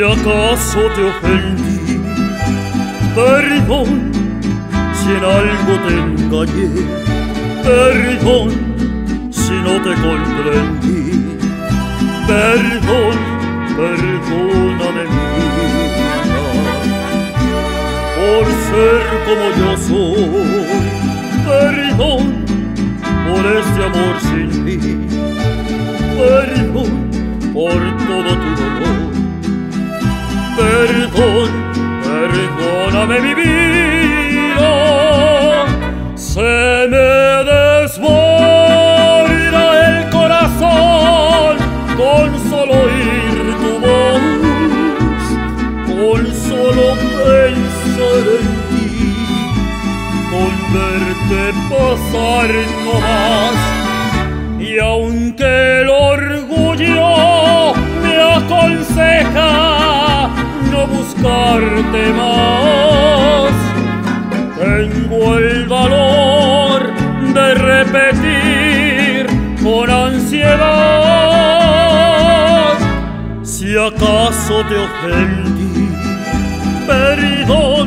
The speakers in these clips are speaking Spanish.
si acaso te ofendí, perdón si en algo te engañé, perdón si no te comprendí, perdón, perdóname mi vida por ser como yo soy, perdón por este amor sin mí, perdón por todo tu dolor, perdón, perdóname mi vida. Se me desborda el corazón con solo oír tu voz, con solo pensar en ti, con verte pasar no más. Y aunque el orgullo me aconseja no buscarte más, tengo el valor de repetir con ansiedad: si acaso te ofendí, perdón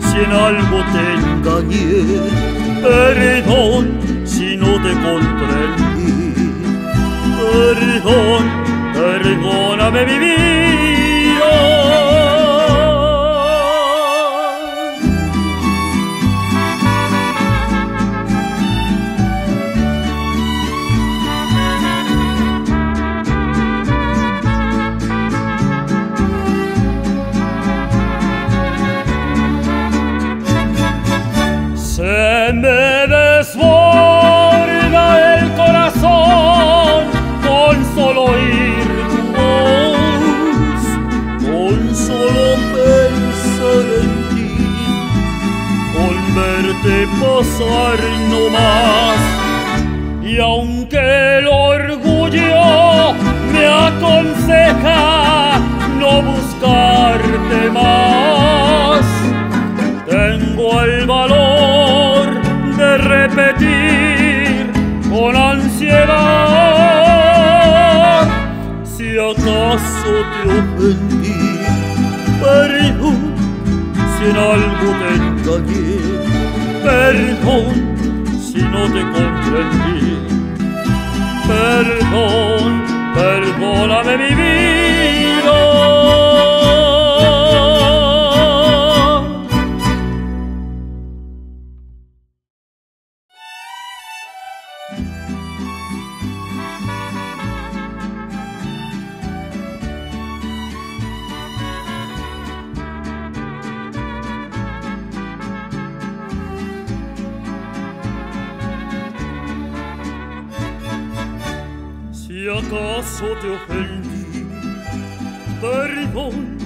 si en algo te engañé, perdón si no te comprendí, perdón, perdóname mi vida. Se me desborda el corazón con solo oír tu voz, con solo pensar en ti, con verte pasar no más. Y aunque el orgullo me aconseja no buscarte más, tengo el valor de repetir con ansiedad: si acaso te ofendí, perdón si en algo te engañé, perdón si no te comprendí, perdón, perdóname mi vida. Si acaso te ofendí, perdón